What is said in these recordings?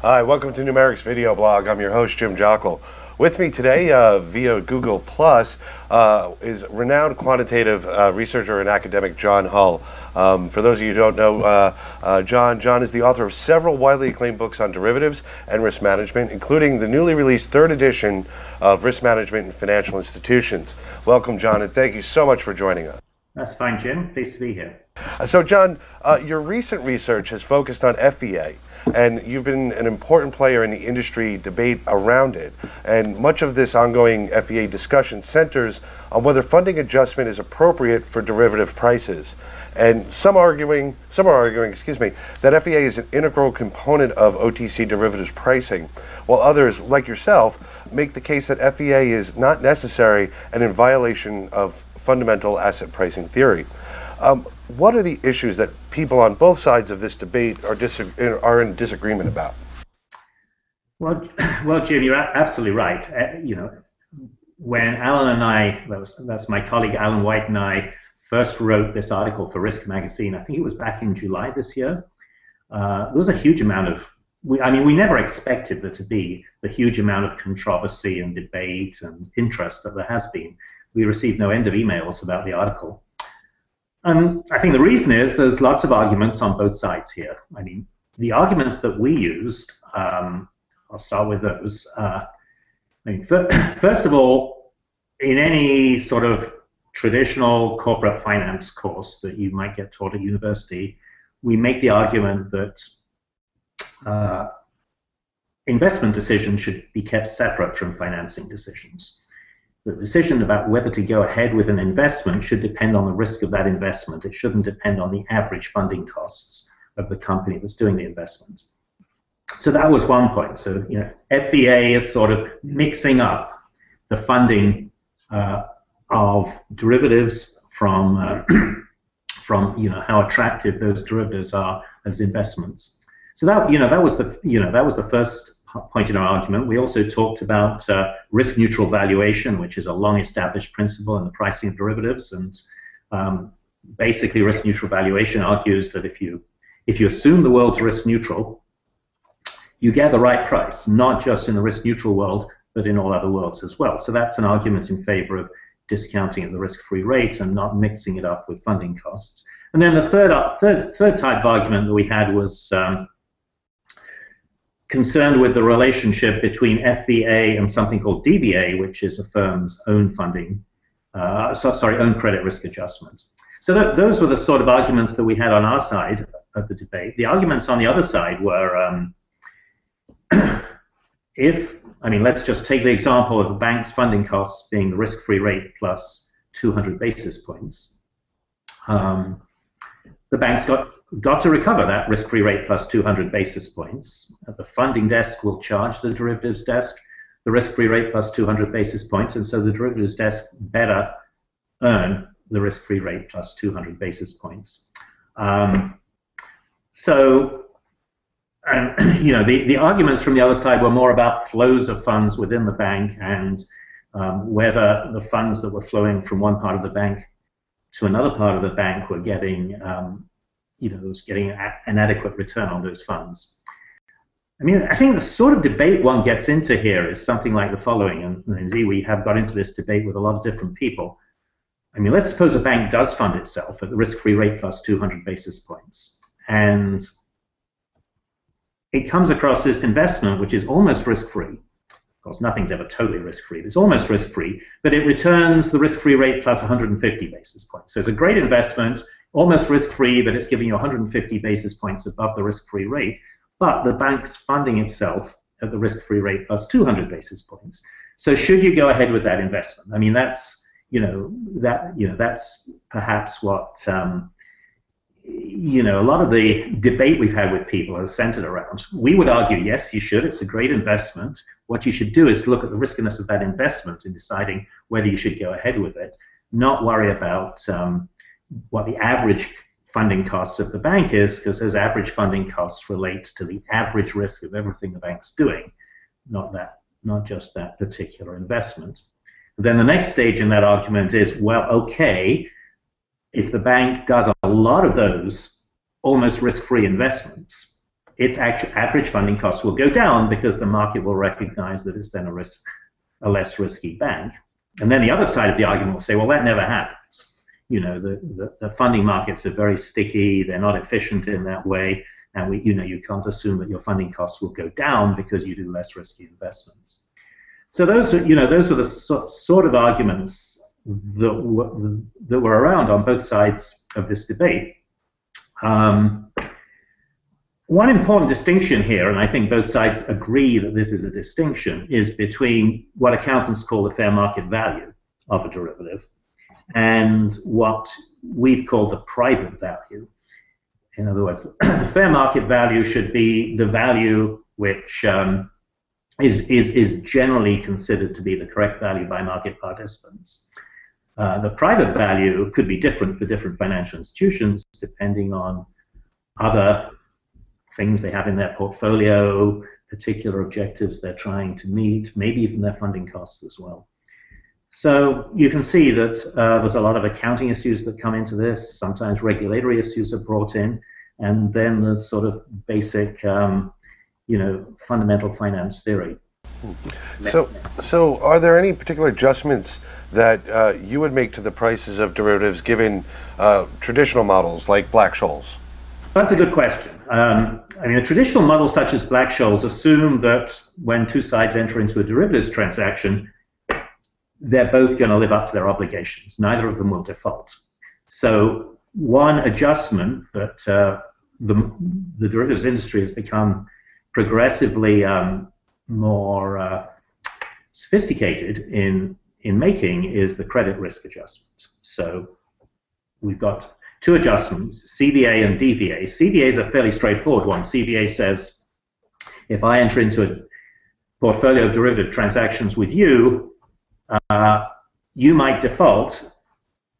Hi, welcome to Numerix Video Blog. I'm your host, Jim Jockle. With me today via Google Plus is renowned quantitative researcher and academic John Hull. For those of you who don't know, John is the author of several widely acclaimed books on derivatives and risk management, including the newly released 3rd edition of Risk Management in Financial Institutions. Welcome, John, and thank you so much for joining us. That's fine, Jim. Pleased to be here. So, John, your recent research has focused on FVA, and you've been an important player in the industry debate around it. And much of this ongoing FVA discussion centers on whether funding adjustment is appropriate for derivative prices. And some are arguing, excuse me, that FVA is an integral component of OTC derivatives pricing, while others, like yourself, make the case that FVA is not necessary and in violation of fundamental asset pricing theory. What are the issues that people on both sides of this debate are in disagreement about? Well, Jim, you're absolutely right. You know, when Alan and I, that's my colleague Alan White and I, first wrote this article for Risk Magazine, I think it was back in July this year, there was a huge amount of, we never expected there to be the huge amount of controversy and debate and interest that there has been. We received no end of emails about the article. And I think the reason is there's lots of arguments on both sides here. I mean, the arguments that we used, I'll start with those. I mean, first of all, in any sort of traditional corporate finance course that you might get taught at university, we make the argument that investment decisions should be kept separate from financing decisions. The decision about whether to go ahead with an investment should depend on the risk of that investment. It shouldn't depend on the average funding costs of the company that's doing the investment. So that was one point. So, you know, FVA is sort of mixing up the funding of derivatives from from, you know, how attractive those derivatives are as investments. So that, you know, that was the first point in our argument. We also talked about risk-neutral valuation, which is a long-established principle in the pricing of derivatives. And basically, risk-neutral valuation argues that if you assume the world's risk-neutral, you get the right price, not just in the risk-neutral world, but in all other worlds as well. So that's an argument in favor of discounting at the risk-free rate and not mixing it up with funding costs. And then the third type of argument that we had was concerned with the relationship between FVA and something called DVA, which is a firm's own funding, own credit risk adjustment. So those were the sort of arguments that we had on our side of the debate. The arguments on the other side were, let's just take the example of a bank's funding costs being the risk-free rate plus 200 basis points. The bank's got to recover that risk-free rate plus 200 basis points. The funding desk will charge the derivatives desk the risk-free rate plus 200 basis points, and so the derivatives desk better earn the risk-free rate plus 200 basis points. The arguments from the other side were more about flows of funds within the bank and whether the funds that were flowing from one part of the bank to another part of the bank were getting, getting an adequate return on those funds. I mean, I think the sort of debate one gets into here is something like the following, and indeed we have got into this debate with a lot of different people. I mean, let's suppose a bank does fund itself at the risk-free rate plus 200 basis points, and it comes across this investment, which is almost risk-free. Of course, nothing's ever totally risk-free, but it's almost risk-free, but it returns the risk-free rate plus 150 basis points. So it's a great investment, almost risk-free, but it's giving you 150 basis points above the risk-free rate, but the bank's funding itself at the risk-free rate plus 200 basis points. So should you go ahead with that investment? I mean, that's perhaps what, a lot of the debate we've had with people is centered around. We would argue, yes, you should. It's a great investment. What you should do is to look at the riskiness of that investment in deciding whether you should go ahead with it, not worry about what the average funding costs of the bank is, because those average funding costs relate to the average risk of everything the bank's doing, not just that particular investment. And then the next stage in that argument is, well, okay, if the bank does a lot of those almost risk-free investments, its average funding costs will go down because the market will recognize that it's then a less risky bank. And then the other side of the argument will say, well, that never happens. You know, the funding markets are very sticky, they're not efficient in that way, and we, you know, you can't assume that your funding costs will go down because you do less risky investments. So those are, you know, those are the sort of arguments that were around on both sides of this debate. One important distinction here, and I think both sides agree that this is a distinction, is between what accountants call the fair market value of a derivative and what we've called the private value. In other words, the fair market value should be the value which is generally considered to be the correct value by market participants. The private value could be different for different financial institutions depending on other things they have in their portfolio, particular objectives they're trying to meet, maybe even their funding costs as well. So you can see that there's a lot of accounting issues that come into this. Sometimes regulatory issues are brought in, and then there's sort of basic, you know, fundamental finance theory. So are there any particular adjustments that you would make to the prices of derivatives given traditional models like Black-Scholes? That's a good question. I mean, a traditional model such as Black-Scholes assume that when two sides enter into a derivatives transaction, they're both going to live up to their obligations. Neither of them will default. So one adjustment that the derivatives industry has become progressively more sophisticated in making is the credit risk adjustment. So we've got two adjustments, CVA and DVA. CVA is a fairly straightforward one. CVA says, if I enter into a portfolio of derivative transactions with you, you might default,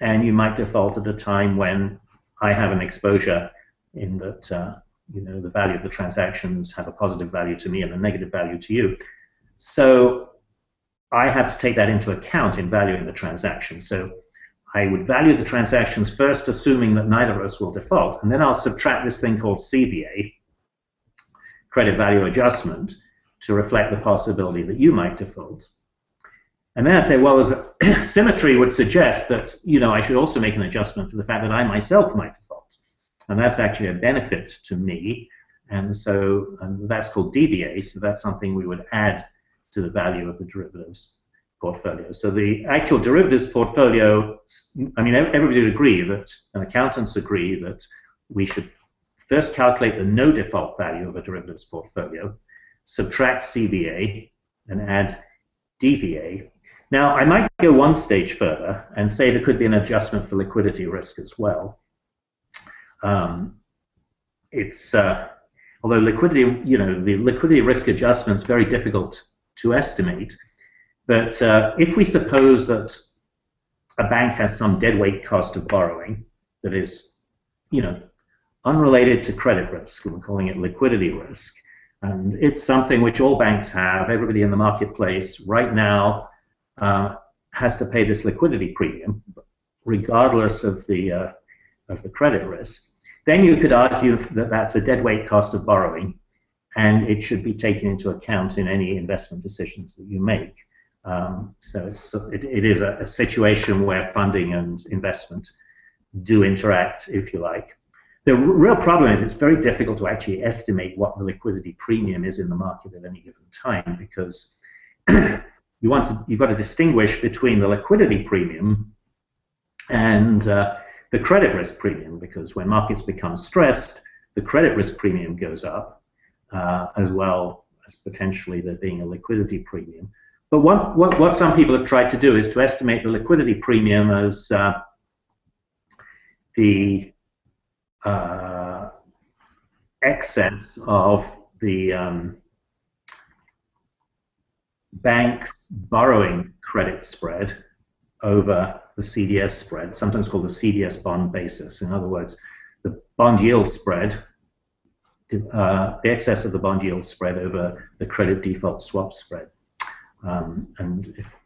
and you might default at a time when I have an exposure in that, you know, the value of the transactions have a positive value to me and a negative value to you. So I have to take that into account in valuing the transaction. So I would value the transactions first, assuming that neither of us will default, and then I'll subtract this thing called CVA, credit value adjustment, to reflect the possibility that you might default. And then I say, well, as symmetry would suggest that, you know, I should also make an adjustment for the fact that I myself might default, and that's actually a benefit to me, and so that's called DVA. So that's something we would add to the value of the derivatives portfolio. So the actual derivatives portfolio, I mean, everybody would agree that, and accountants agree that we should first calculate the no default value of a derivatives portfolio, subtract CVA, and add DVA. Now, I might go one stage further and say there could be an adjustment for liquidity risk as well. Although liquidity, you know, the liquidity risk adjustment is very difficult to estimate. But if we suppose that a bank has some deadweight cost of borrowing that is, you know, unrelated to credit risk, we're calling it liquidity risk, and it's something which all banks have, everybody in the marketplace right now has to pay this liquidity premium, regardless of the credit risk, then you could argue that that's a deadweight cost of borrowing, and it should be taken into account in any investment decisions that you make. So it is a situation where funding and investment do interact, if you like. The real problem is it's very difficult to actually estimate what the liquidity premium is in the market at any given time, because you've got to distinguish between the liquidity premium and the credit risk premium, because when markets become stressed, the credit risk premium goes up, as well as potentially there being a liquidity premium. But what some people have tried to do is to estimate the liquidity premium as the excess of the bank's borrowing credit spread over the CDS spread, sometimes called the CDS bond basis. In other words, the bond yield spread, the excess of the bond yield spread over the credit default swap spread. And if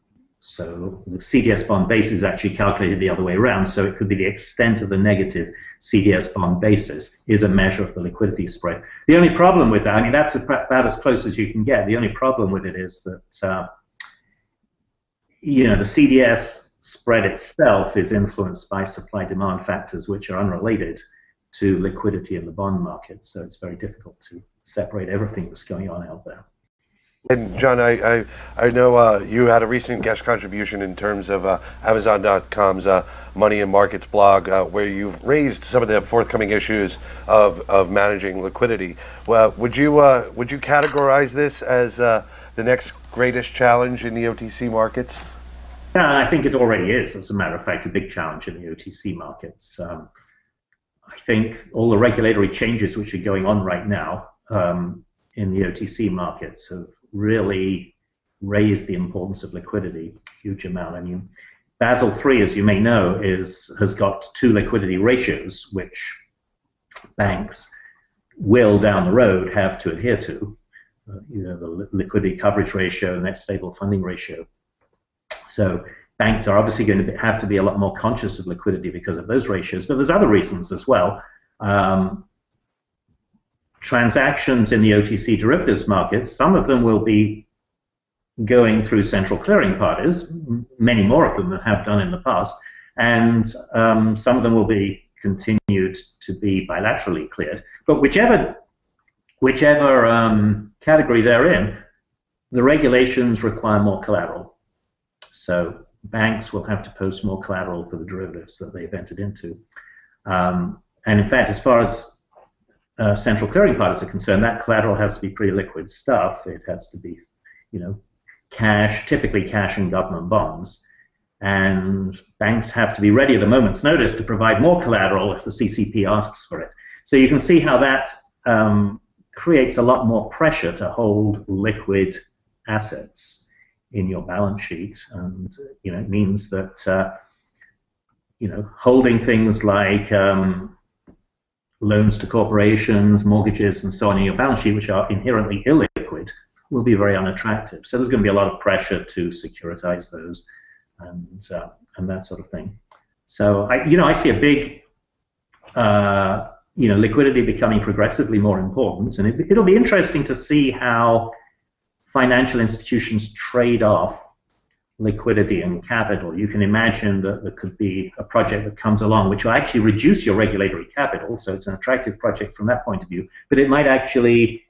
So the CDS bond basis is actually calculated the other way around, so it could be the extent of the negative CDS bond basis is a measure of the liquidity spread. The only problem with that, I mean, that's about as close as you can get. The only problem with it is that, you know, the CDS spread itself is influenced by supply-demand factors which are unrelated to liquidity in the bond market, so it's very difficult to separate everything that's going on out there. And John, I know you had a recent guest contribution in terms of Amazon.com's Money and Markets blog, where you've raised some of the forthcoming issues of managing liquidity. Well, would you categorize this as the next greatest challenge in the OTC markets? Yeah, I think it already is. As a matter of fact, a big challenge in the OTC markets. I think all the regulatory changes which are going on right now in the OTC markets have really raised the importance of liquidity a huge amount. I mean, Basel III, as you may know, has got two liquidity ratios which banks will down the road have to adhere to. You know, the liquidity coverage ratio and net stable funding ratio. So banks are obviously going to have to be a lot more conscious of liquidity because of those ratios, but there's other reasons as well. Transactions in the OTC derivatives markets, some of them will be going through central clearing parties, many more of them than have done in the past, and some of them will be continued to be bilaterally cleared. But whichever category they're in, the regulations require more collateral. So banks will have to post more collateral for the derivatives that they've entered into. And in fact, as far as central clearing parties are concerned, that collateral has to be pretty liquid stuff. It has to be, you know, cash, typically cash and government bonds. And banks have to be ready at a moment's notice to provide more collateral if the CCP asks for it. So you can see how that creates a lot more pressure to hold liquid assets in your balance sheet. And, you know, it means that, you know, holding things like loans to corporations, mortgages, and so on in your balance sheet, which are inherently illiquid, will be very unattractive. So there's going to be a lot of pressure to securitize those and that sort of thing. So I see a big, you know, liquidity becoming progressively more important, and it'll be interesting to see how financial institutions trade off liquidity and capital. You can imagine that there could be a project that comes along which will actually reduce your regulatory capital, so it's an attractive project from that point of view, but it might actually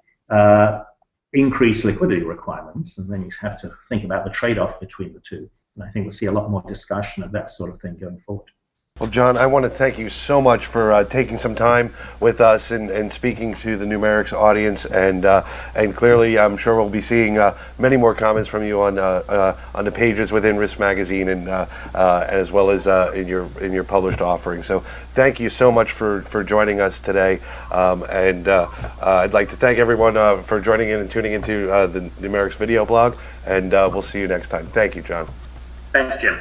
increase liquidity requirements, and then you have to think about the trade-off between the two. And I think we'll see a lot more discussion of that sort of thing going forward. Well, John, I want to thank you so much for taking some time with us and speaking to the Numerix audience, and clearly I'm sure we'll be seeing many more comments from you on the pages within Risk Magazine and as well as in your published offering. So thank you so much for joining us today, I'd like to thank everyone for joining in and tuning into the Numerix video blog, and we'll see you next time. Thank you, John. Thanks, Jim.